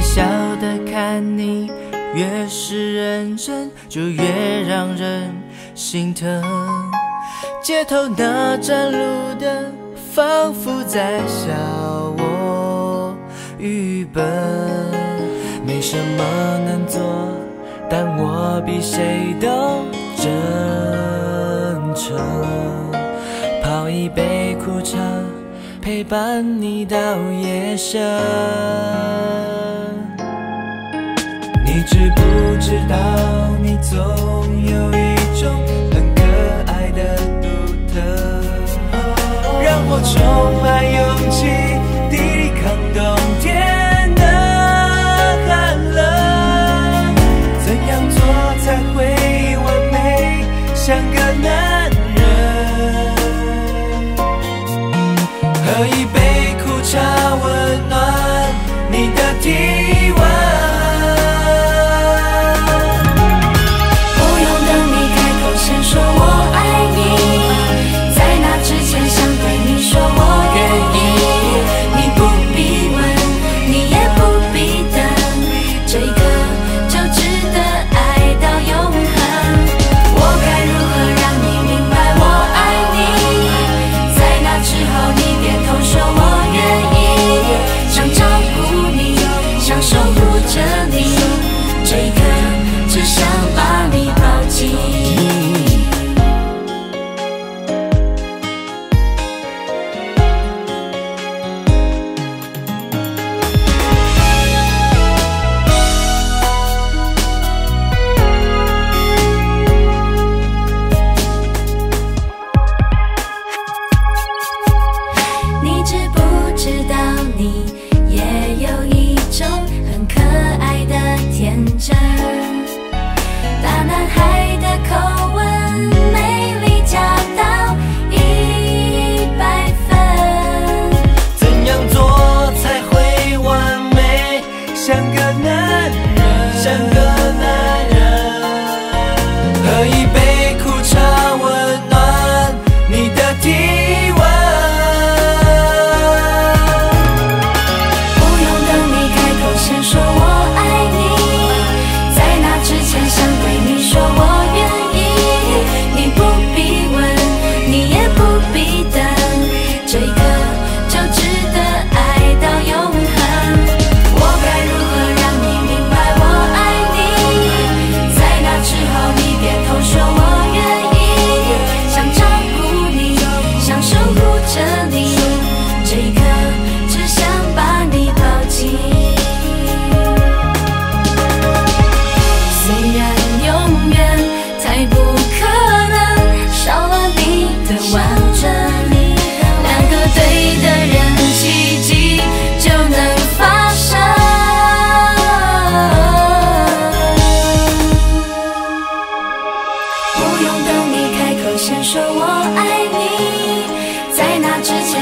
微笑的看你，越是认真就越让人心疼。街头那盏路灯，仿佛在笑我愚笨。没什么难做，但我比谁都真诚。泡一杯苦茶，陪伴你到夜深。你知不知道，你总有一种很可爱的独特，让我充满勇气，抵抗冬天的寒冷。怎样做才会完美，像个男人？喝一杯苦茶，温暖你的体温。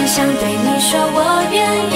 相对你说我愿意。